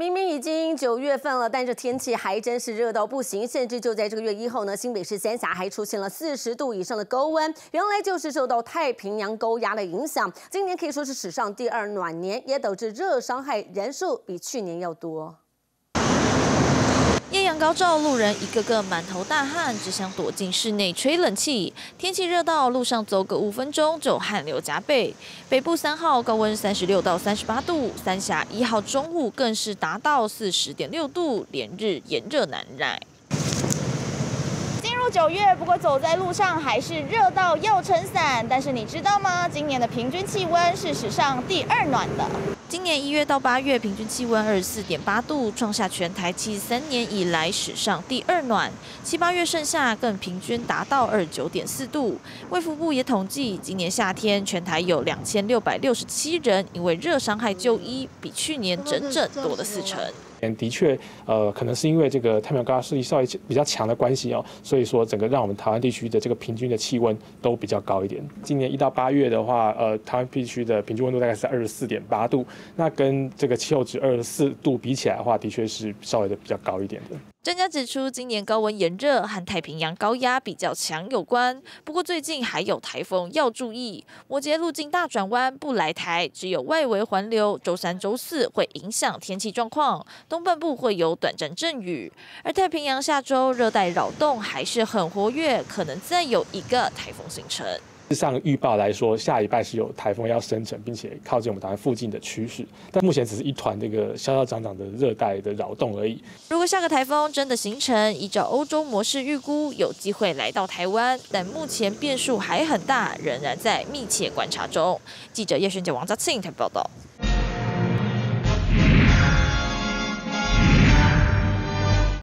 明明已经9月份了，但这天气还真是热到不行。甚至就在这个月1号呢，新北市三峡还出现了40度以上的高温，原来就是受到太平洋高压的影响。今年可以说是史上第2暖年，也导致热伤害人数比去年要多。 艳阳高照，路人一个个满头大汗，只想躲进室内吹冷气。天气热到路上走个5分钟就汗流浃背。北部3号高温36到38度，三峡1号中午更是达到40.6度，连日炎热难耐。 9月，不过走在路上还是热到要撑伞。但是你知道吗？今年的平均气温是史上第2暖的。今年1月到8月平均气温24.8度，创下全台73年以来史上第2暖。7、8月盛夏更平均达到29.4度。卫福部也统计，今年夏天全台有2667人因为热伤害就医，比去年整整多了4成。 的确，可能是因为这个太平洋高压势力稍微比较强的关系哦，所以说整个让我们台湾地区的这个平均的气温都比较高一点。今年1到8月的话，台湾地区的平均温度大概是24.8度，那跟这个气候值24度比起来的话，的确是稍微的比较高一点的。 专家指出，今年高温炎热和太平洋高压比较强有关。不过最近还有台风要注意，摩羯路径大转弯不来台，只有外围环流，周3、周4会影响天气状况。东半部会有短暂阵雨，而太平洋下周热带扰动还是很活跃，可能再有一个台风形成。 事实上预报来说，下礼拜是有台风要生成，并且靠近我们台湾附近的趋势。但目前只是一团这个小小长长的热带的扰动而已。如果下个台风真的形成，依照欧洲模式预估，有机会来到台湾，但目前变数还很大，仍然在密切观察中。记者叶璇姐、王家庆台报道。